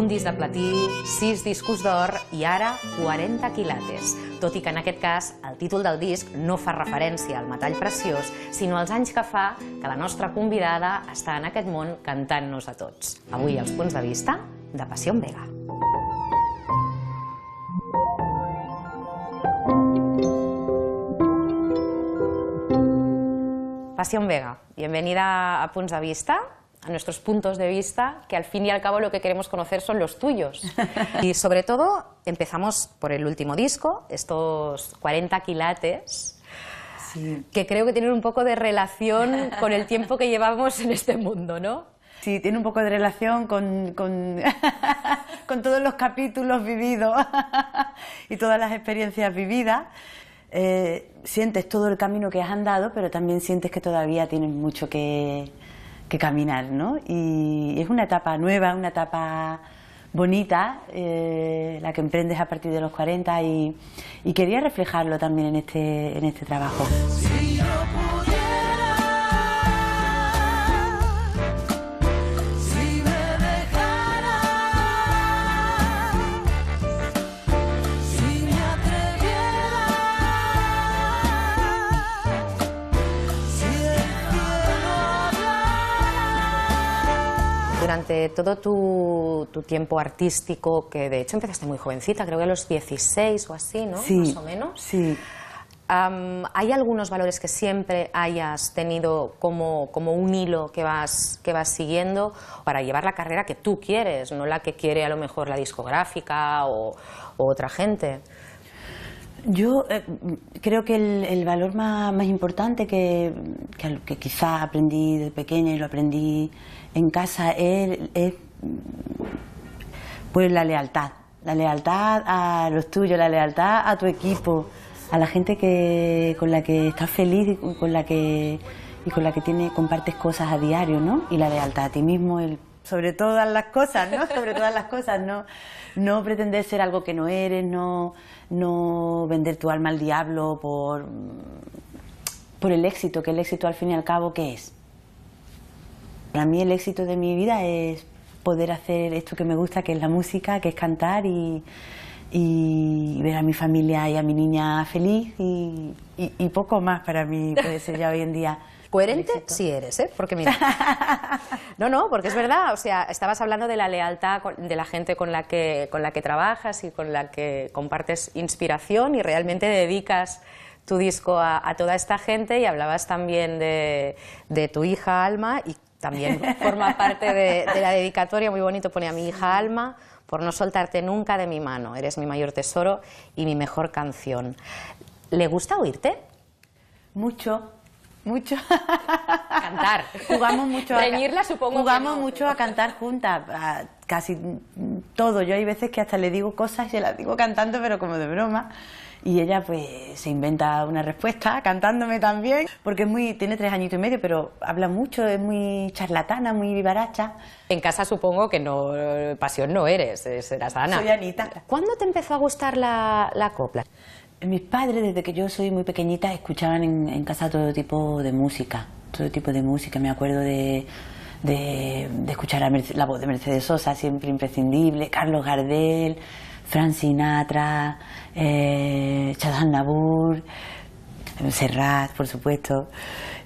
un disc de platí, 6 discos d'or i ara 40 quilates. Tot i que en aquest cas el títol del disc no fa referència al metall preciós, sinó als anys que fa que la nostra convidada està en aquest món cantant-nos a tots. Avui els punts de vista de Pasión Vega. Pasión Vega, bienvenida a Puntos de Vista, a nuestros puntos de vista, que al fin y al cabo lo que queremos conocer son los tuyos. Y sobre todo, empezamos por el último disco, estos 40 quilates, sí, que creo que tienen un poco de relación con el tiempo que llevamos en este mundo, ¿no? Sí, tiene un poco de relación con todos los capítulos vividos y todas las experiencias vividas. Sientes todo el camino que has andado, pero también sientes que todavía tienes mucho que caminar, ¿no? Y es una etapa nueva, una etapa bonita, la que emprendes a partir de los 40, y quería reflejarlo también en este trabajo. Si yo pudiera, si me dejara, si me atreviera. Durante todo tu tiempo artístico, que de hecho empezaste muy jovencita, creo que a los 16 o así, ¿no? Sí, más o menos. Sí. ¿Hay algunos valores que siempre hayas tenido como un hilo que vas siguiendo para llevar la carrera que tú quieres, no la que quiere a lo mejor la discográfica o otra gente? Yo creo que el valor más importante que quizá aprendí de pequeña y lo aprendí en casa es pues la lealtad a los tuyos, la lealtad a tu equipo, a la gente con la que estás feliz y con la que compartes cosas a diario, ¿no? Y la lealtad a ti mismo, sobre todas las cosas, ¿no? Sobre todas las cosas, no pretender ser algo que no eres, no vender tu alma al diablo por el éxito, que el éxito al fin y al cabo, ¿qué es? Para mí el éxito de mi vida es poder hacer esto que me gusta, que es la música, que es cantar, y ver a mi familia y a mi niña feliz, y poco más para mí puede ser ya hoy en día. Coherente sí eres, ¿eh? Porque mira, no, porque es verdad, o sea, estabas hablando de la lealtad de la gente con la que trabajas y con la que compartes inspiración, y realmente dedicas tu disco a toda esta gente, y hablabas también de tu hija Alma, y también forma parte de la dedicatoria, muy bonito, pone a mi hija Alma, por no soltarte nunca de mi mano, eres mi mayor tesoro y mi mejor canción. ¿Le gusta oírte? Mucho. Mucho. Cantar. Jugamos mucho a reñirla, supongo. Jugamos que no. Mucho a cantar juntas, a casi todo. Yo hay veces que hasta le digo cosas y las digo cantando, pero como de broma. Y ella pues se inventa una respuesta cantándome también, porque tiene 3 añitos y medio, pero habla mucho, es muy charlatana, muy vivaracha. En casa supongo que no, Pasión no eres, serás Ana. Soy Anita. ¿Cuándo te empezó a gustar la copla? Mis padres, desde que yo soy muy pequeñita, escuchaban en casa todo tipo de música. Me acuerdo de escuchar la voz de Mercedes Sosa, siempre imprescindible, Carlos Gardel, Frank Sinatra, Serrat, por supuesto.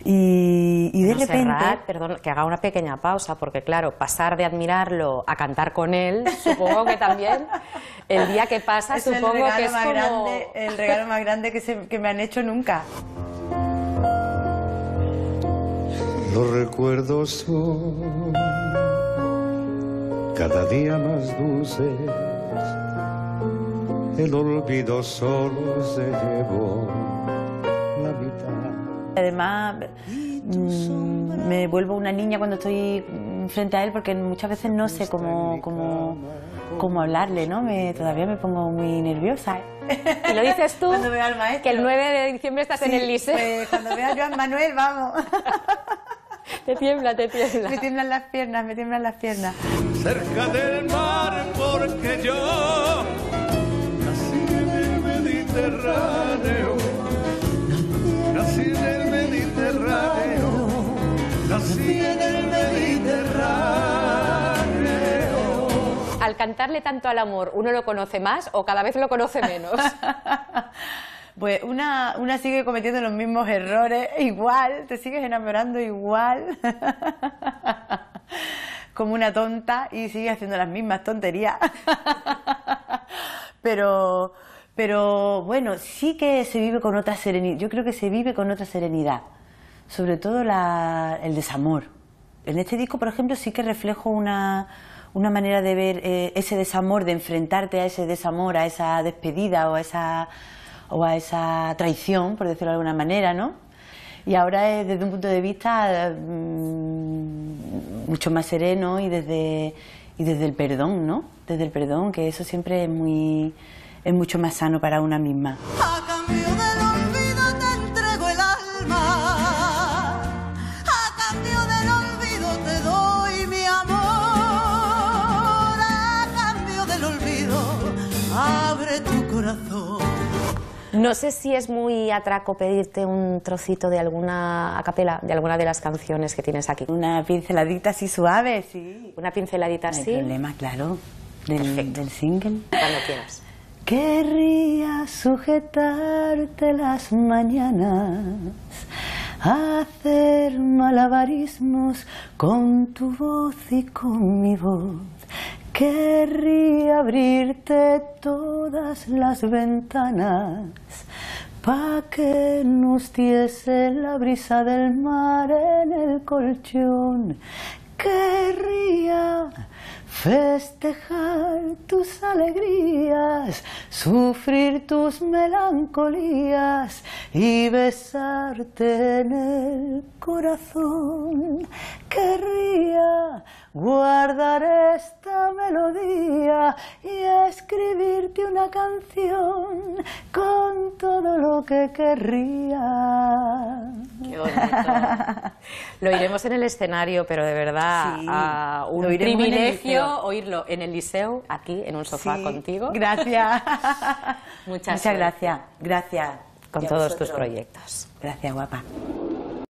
Y de repente... Serrat, perdón, que haga una pequeña pausa, porque claro, pasar de admirarlo a cantar con él, supongo que también, el día que pasa, es supongo que es como... Grande, el regalo más grande que me han hecho nunca. Los recuerdos son cada día más dulces, el olvido solo se llevó. Además, me vuelvo una niña cuando estoy frente a él, porque muchas veces no sé cómo hablarle, ¿no? Todavía me pongo muy nerviosa. Y lo dices tú, cuando veo al maestro, que el 9 de diciembre estás en el Liceo. Pues, cuando veo a Juan Manuel, vamos. Te tiembla. Me tiemblan las piernas. Cerca del mar, porque yo nací en el Mediterráneo. al cantarle tanto al amor, ¿uno lo conoce más o cada vez lo conoce menos? Pues una sigue cometiendo los mismos errores, igual, te sigues enamorando igual, como una tonta, y sigue haciendo las mismas tonterías. Pero bueno, sí que se vive con otra serenidad, yo creo que se vive con otra serenidad, sobre todo el desamor. En este disco, por ejemplo, sí que reflejo una manera de ver ese desamor, de enfrentarte a ese desamor, a esa despedida o a esa traición, por decirlo de alguna manera, ¿no? Y ahora es desde un punto de vista mucho más sereno y desde el perdón, ¿no? Desde el perdón, que eso siempre es mucho más sano para una misma. A cambio del olvido te entrego el alma, a cambio del olvido te doy mi amor, a cambio del olvido abre tu corazón. No sé si es muy atraco pedirte un trocito de alguna acapela, de alguna de las canciones que tienes aquí. Una pinceladita así suave, sí. Una pinceladita así. No hay problema, claro. Del single. Cuando quieras. Querría sujetarte las mañanas, hacer malabarismos con tu voz y con mi voz. Querría abrirte todas las ventanas pa' que nos diese la brisa del mar en el colchón. Querría festejar tus alegrías, sufrir tus melancolías y besarte en el corazón. Querría guardar esta melodía y escribirte una canción con todo lo que querría. Qué bonito. Lo iremos en el escenario, pero de verdad, sí, a un privilegio oírlo en el Liceo, aquí, en un sofá, sí, contigo. Gracias. Muchas gracias. Gracias. Con todos tus proyectos. Gracias, guapa.